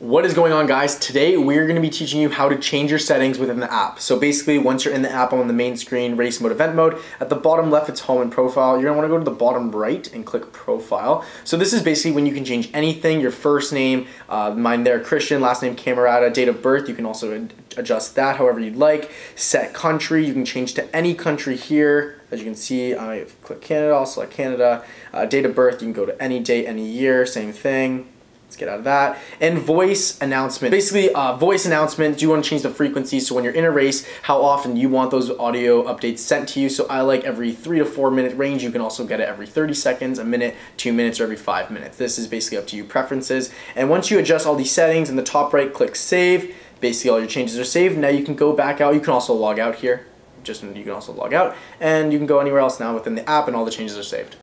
What is going on, guys? Today we're going to be teaching you how to change your settings within the app. So basically, once you're in the app on the main screen, race mode, event mode, at the bottom left it's home and profile. You're going to want to go to the bottom right and click profile. So this is basically when you can change anything, your first name, mine there Christian, last name Camerata, date of birth. You can also adjust that however you'd like. Set country, you can change to any country here. As you can see, I click Canada, I'll select Canada. Date of birth, you can go to any date, any year, same thing. Let's get out of that. And voice announcement. Basically, voice announcement, you want to change the frequency, so when you're in a race, how often you want those audio updates sent to you. So I like every 3 to 4 minute range. You can also get it every 30 seconds, a minute, 2 minutes, or every 5 minutes. This is basically up to you, preferences. And once you adjust all these settings, in the top right, click save. Basically, all your changes are saved. Now you can go back out. You can also log out here. You can also log out. And you can go anywhere else now within the app, and all the changes are saved.